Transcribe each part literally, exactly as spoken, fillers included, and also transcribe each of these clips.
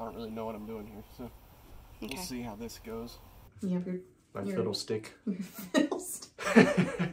I don't really know what I'm doing here, so okay. We'll see how this goes. You have your... My your, fiddle stick. Your fiddle stick. Okay.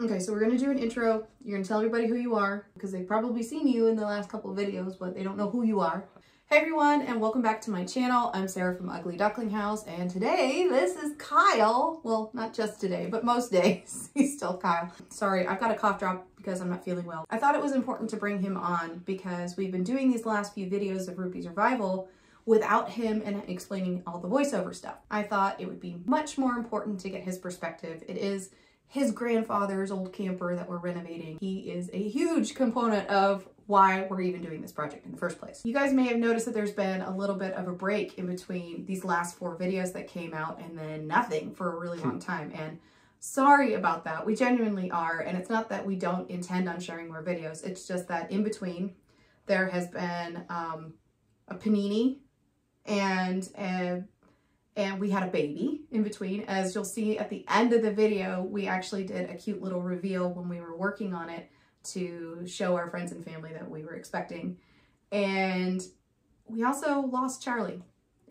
Okay, so we're going to do an intro. You're going to tell everybody who you are, because they've probably seen you in the last couple of videos, but they don't know who you are. Hey everyone, and welcome back to my channel. I'm Sarah from Ugly Duckling House, and today this is Kyle. Well, not just today, but most days he's still Kyle. Sorry, I've got a cough drop because I'm not feeling well. I thought it was important to bring him on because we've been doing these last few videos of Ruby's Revival without him and explaining all the voiceover stuff. I thought it would be much more important to get his perspective. It is his grandfather's old camper that we're renovating. He is a huge component of why we're even doing this project in the first place. You guys may have noticed that there's been a little bit of a break in between these last four videos that came out and then nothing for a really long time. And sorry about that. We genuinely are. And it's not that we don't intend on sharing more videos. It's just that in between there has been um, a panini and a And we had a baby in between. As you'll see at the end of the video, we actually did a cute little reveal when we were working on it to show our friends and family that we were expecting. And we also lost Charlie.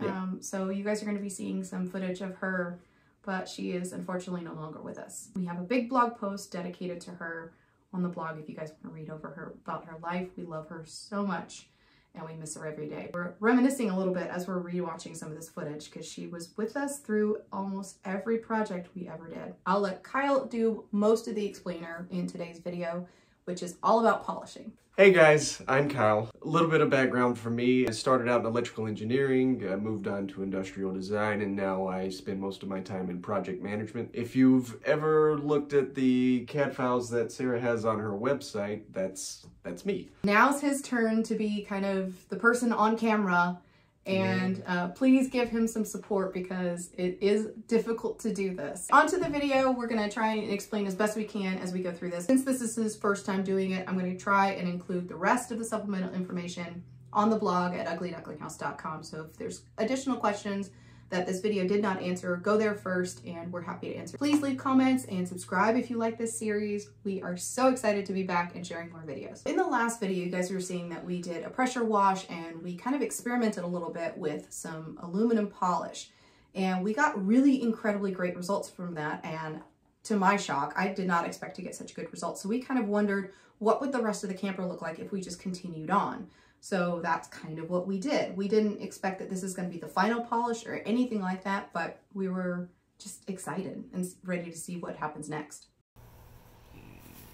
Yeah. Um, so you guys are going to be seeing some footage of her, but she is unfortunately no longer with us. We have a big blog post dedicated to her on the blog if you guys want to read over her about her life. We love her so much. And we miss her every day. We're reminiscing a little bit as we're rewatching some of this footage because she was with us through almost every project we ever did. I'll let Kyle do most of the explainer in today's video, which is all about polishing. Hey guys, I'm Kyle. A little bit of background for me. I started out in electrical engineering, I moved on to industrial design, and now I spend most of my time in project management. If you've ever looked at the C A D files that Sarah has on her website, that's that's me. Now's his turn to be kind of the person on camera, and mm. uh, please give him some support because it is difficult to do this. Onto the video, we're gonna try and explain as best we can as we go through this. Since this is his first time doing it, I'm gonna try and include the rest of the supplemental information on the blog at ugly duckling house dot com. So if there's additional questions that this video did not answer, go there first and we're happy to answer. Please leave comments and subscribe if you like this series. We are so excited to be back and sharing more videos. In the last video, you guys were seeing that we did a pressure wash and we kind of experimented a little bit with some aluminum polish. And we got really incredibly great results from that. And to my shock, I did not expect to get such good results. So we kind of wondered, what would the rest of the camper look like if we just continued on? So that's kind of what we did. We didn't expect that this is going to be the final polish or anything like that, but we were just excited and ready to see what happens next.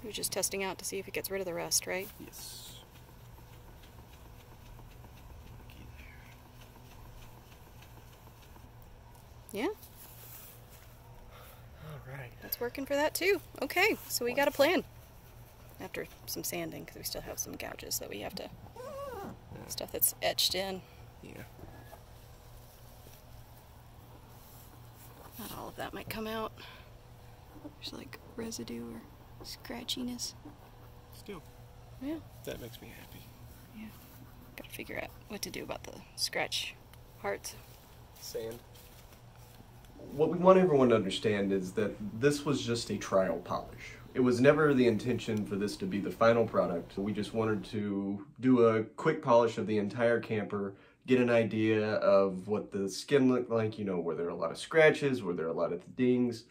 You're just testing out to see if it gets rid of the rust, right? Yes. Yeah? All right. That's working for that too. Okay, so we got a plan. After some sanding, because we still have some gouges that we have to... stuff that's etched in. Yeah. Not all of that might come out. There's like residue or scratchiness. Still. Yeah. That makes me happy. Yeah. Gotta figure out what to do about the scratch parts. Sand. What we want everyone to understand is that this was just a trial polish. It was never the intention for this to be the final product. We just wanted to do a quick polish of the entire camper, get an idea of what the skin looked like, you know, were there a lot of scratches, were there a lot of dings,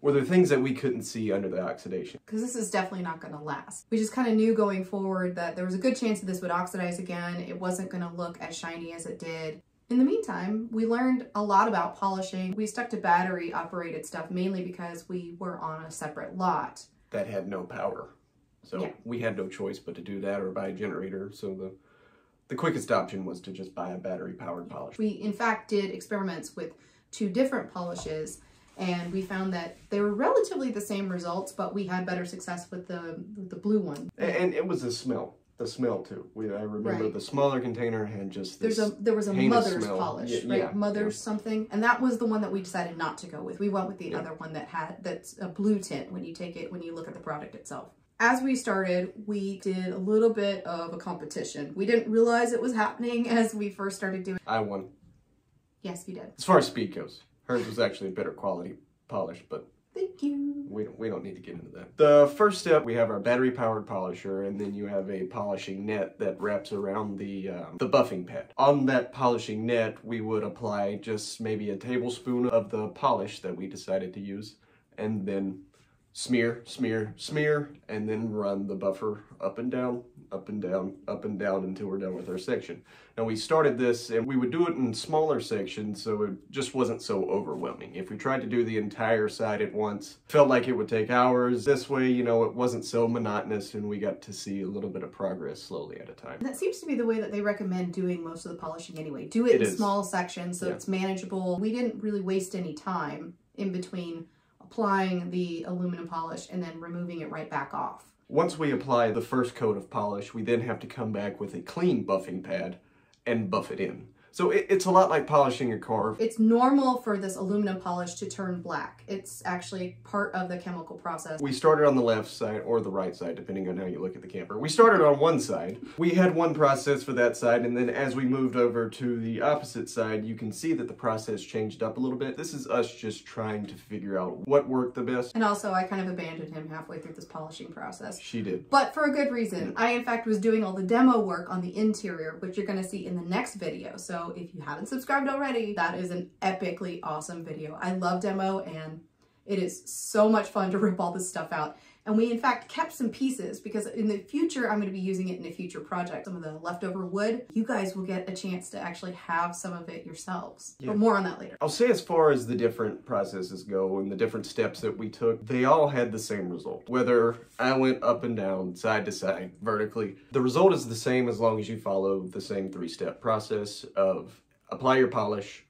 were there things that we couldn't see under the oxidation. Because this is definitely not going to last. We just kind of knew going forward that there was a good chance that this would oxidize again. It wasn't going to look as shiny as it did. In the meantime, we learned a lot about polishing. We stuck to battery operated stuff mainly because we were on a separate lot that had no power. So yeah. We had no choice but to do that or buy a generator. So the, the quickest option was to just buy a battery powered polish. We in fact did experiments with two different polishes and we found that they were relatively the same results, but we had better success with the, the blue one. And, and it was a smell. The smell too. We, I remember right. The smaller container had just this There's a, There was a Mother's smell. Polish, yeah, right? Yeah, Mother's yeah. something. And that was the one that we decided not to go with. We went with the yeah. other one that had, that's a blue tint when you take it, when you look at the product itself. As we started, we did a little bit of a competition. We didn't realize it was happening as we first started doing it. I won. Yes, you did. As far as speed goes, hers was actually a better quality polish, but Thank you. We don't, we don't need to get into that. The first step, we have our battery-powered polisher, and then you have a polishing net that wraps around the, um, the buffing pad. On that polishing net, we would apply just maybe a tablespoon of the polish that we decided to use, and then smear, smear, smear, and then run the buffer up and down, up and down, up and down until we're done with our section. Now we started this and we would do it in smaller sections so it just wasn't so overwhelming. If we tried to do the entire side at once, felt like it would take hours. This way, you know, it wasn't so monotonous and we got to see a little bit of progress slowly at a time. And that seems to be the way that they recommend doing most of the polishing anyway. Do it, it in is. small sections so yeah. it's manageable. We didn't really waste any time in between applying the aluminum polish and then removing it right back off. Once we apply the first coat of polish, we then have to come back with a clean buffing pad and buff it in. So it, it's a lot like polishing a car. It's normal for this aluminum polish to turn black. It's actually part of the chemical process. We started on the left side or the right side, depending on how you look at the camper. We started on one side. We had one process for that side, and then as we moved over to the opposite side, you can see that the process changed up a little bit. This is us just trying to figure out what worked the best. And also, I kind of abandoned him halfway through this polishing process. She did. But for a good reason. I, in fact, was doing all the demo work on the interior, which you're gonna see in the next video. So if you haven't subscribed already, that is an epically awesome video. I love demo and it is so much fun to rip all this stuff out. And we in fact kept some pieces because in the future, I'm gonna be using it in a future project. Some of the leftover wood, you guys will get a chance to actually have some of it yourselves. Yeah. But more on that later. I'll say as far as the different processes go and the different steps that we took, they all had the same result. Whether I went up and down, side to side, vertically, the result is the same as long as you follow the same three-step process of apply your polish,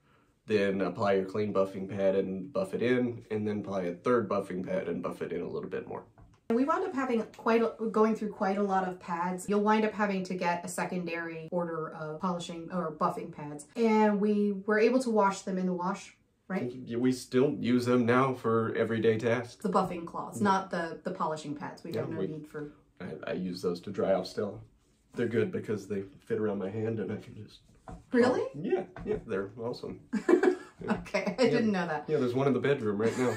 then apply your clean buffing pad and buff it in, and then apply a third buffing pad and buff it in a little bit more. We wound up having quite a, going through quite a lot of pads. You'll wind up having to get a secondary order of polishing or buffing pads, and we were able to wash them in the wash. Right? We still use them now for everyday tasks. The buffing cloths, yeah. not the the polishing pads. We yeah, don't we, need for. I, I use those to dry off still. They're good because they fit around my hand, and I can just. Really? Oh, yeah, yeah, they're awesome. Yeah. Okay, I yeah. didn't know that. Yeah, there's one in the bedroom right now.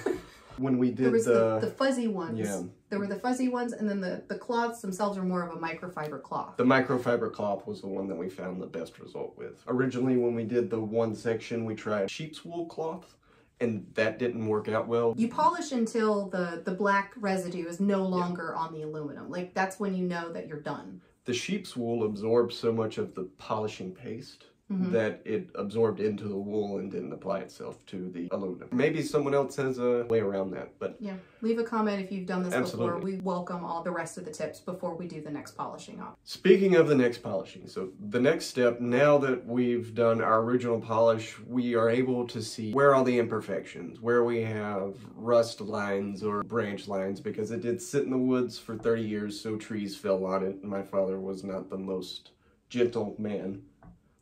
When we did there was the, the, the fuzzy ones. Yeah. There were the fuzzy ones, and then the, the cloths themselves are more of a microfiber cloth. The microfiber cloth was the one that we found the best result with. Originally, when we did the one section, we tried sheep's wool cloth, and that didn't work out well. You polish until the, the black residue is no longer yeah. on the aluminum. Like, that's when you know that you're done. The sheep's wool absorbs so much of the polishing paste Mm-hmm. that it absorbed into the wool and didn't apply itself to the aluminum. Maybe someone else has a way around that, but... Yeah, leave a comment if you've done this absolutely. before. We welcome all the rest of the tips before we do the next polishing off. Speaking of the next polishing, so the next step, now that we've done our original polish, we are able to see where all the imperfections, where we have rust lines or branch lines, because it did sit in the woods for thirty years, so trees fell on it, and my father was not the most gentle man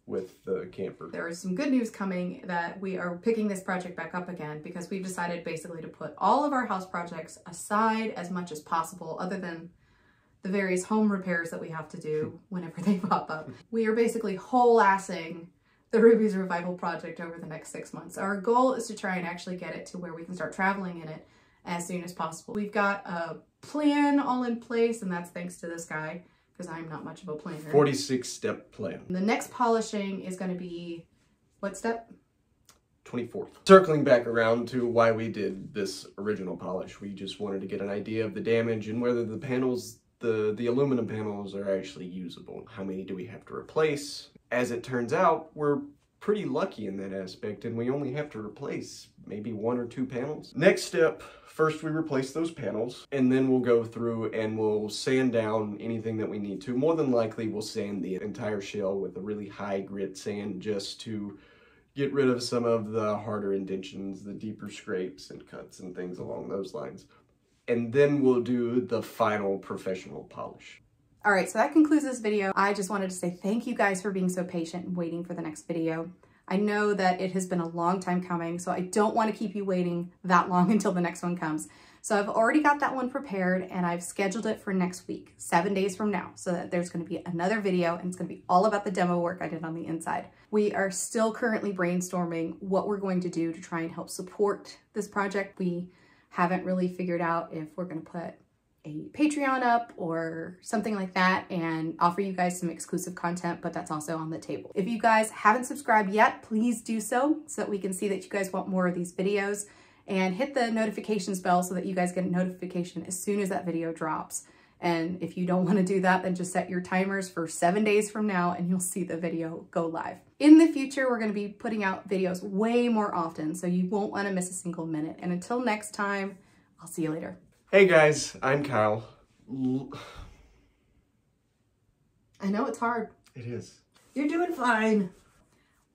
with the camper. There is some good news coming that we are picking this project back up again because we've decided basically to put all of our house projects aside as much as possible, other than the various home repairs that we have to do whenever they pop up. We are basically whole-assing the Ruby's Revival project over the next six months. Our goal is to try and actually get it to where we can start traveling in it as soon as possible. We've got a plan all in place, and that's thanks to this guy, because I'm not much of a planner. forty-six step plan. The next polishing is going to be what step? twenty-fourth. Circling back around to why we did this original polish, we just wanted to get an idea of the damage and whether the panels, the, the aluminum panels, are actually usable. How many do we have to replace? As it turns out, we're pretty lucky in that aspect, and we only have to replace maybe one or two panels. Next step, first we replace those panels, and then we'll go through and we'll sand down anything that we need to. More than likely, we'll sand the entire shell with a really high grit sand just to get rid of some of the harder indentions, the deeper scrapes and cuts and things along those lines. And then we'll do the final professional polish. All right, so that concludes this video. I just wanted to say thank you guys for being so patient and waiting for the next video. I know that it has been a long time coming, so I don't want to keep you waiting that long until the next one comes. So I've already got that one prepared, and I've scheduled it for next week, seven days from now, so that there's going to be another video, and it's going to be all about the demo work I did on the inside. We are still currently brainstorming what we're going to do to try and help support this project. We haven't really figured out if we're going to put a Patreon up or something like that and offer you guys some exclusive content, but that's also on the table. If you guys haven't subscribed yet, please do so so that we can see that you guys want more of these videos, and hit the notifications bell so that you guys get a notification as soon as that video drops. And if you don't want to do that, then just set your timers for seven days from now and you'll see the video go live. In the future, we're going to be putting out videos way more often, so you won't want to miss a single minute. And until next time, I'll see you later. Hey guys, I'm Kyle. I know it's hard. It is. You're doing fine.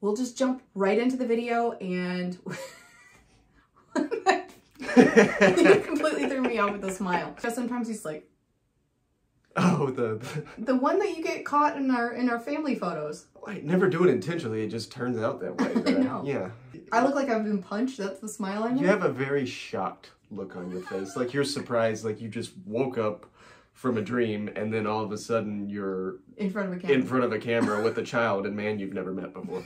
We'll just jump right into the video and... You completely threw me off with a smile. Because sometimes he's like... Oh, the, the... The one that you get caught in our in our family photos. I never do it intentionally, it just turns out that way. I know. Yeah. I look like I've been punched, that's the smile on you? You have a very shocked look on your face. Like you're surprised, like you just woke up from a dream and then all of a sudden you're... In front of a camera. In front of a camera with a child and man you've never met before.